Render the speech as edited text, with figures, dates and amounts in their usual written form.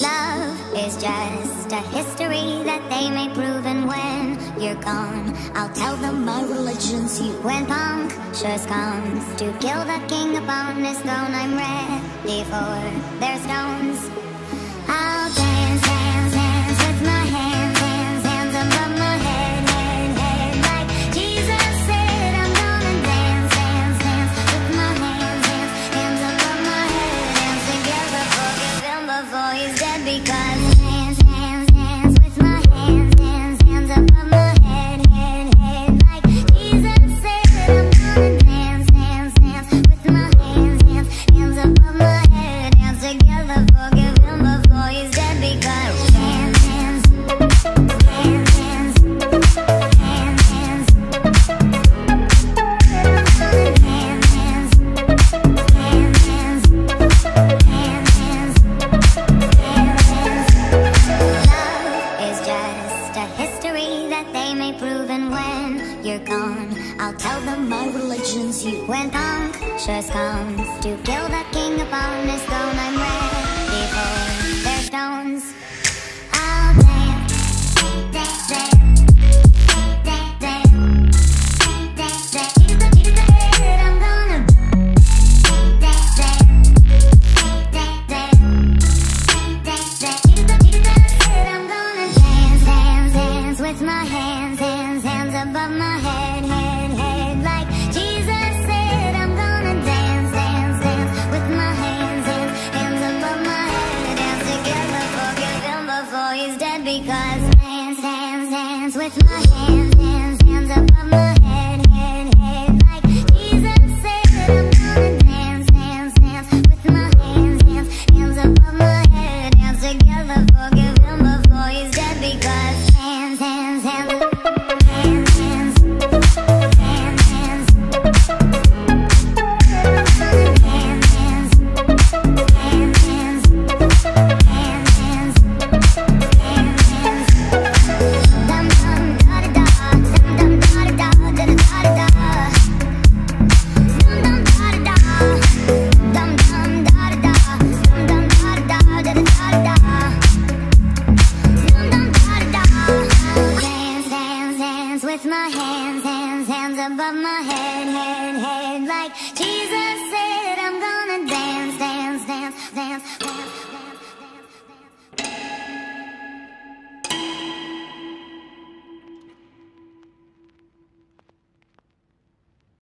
Love is just a history that they may prove, and when you're gone, I'll tell them my religion's you. When punctures comes to kill the king upon his throne, I'm ready for their stones. I'll dance, dance, dance with my hands, hands, hands above my head, head, head, like Jesus said. I'm gonna dance, dance, dance with my hands, hands, hands above my head, hands together, forgive him before he's dead, because hands, hands, hands with my hands, hands, hands above my head, head, head, like Jesus said. I'm gonna dance, dance, dance with my hands, hands, hands above my head, hands together, forgive him before he's dead, because hands, hands, hands, hands, hands, hands, hands, hands, hands, hands, hands, hands. Love is just a history that they may prove, and when you're gone, I'll tell them my religion's you. When punctures comes to kill the king upon his throne, I'm ready for their stones. I'll dance, dance, dance, dance, dance, dance, dance. I'm gonna dance, dance, dance with my hands, hands, hands above my head, head, head, like Jesus said. I'm gonna dance, dance, dance with my hands, hands, hands above my head, dance together, forgive him before he's dead, because dance, dance, dance with my hands, hands, hands above my head, head, head, like Jesus said. I'm gonna dance, dance, dance with my hands, hands, hands above my head, dance together, forgive him before he's dead, because hands, hands, hands, hands, hands, hands, hands, dum dum da da da, dum dum da da da, da da da da, dum dum da da da, dum dum da da da, dum dum da da da, da da da da. Dance, dance, dance with my hands, hands, hands above my head, head, head, like Jesus.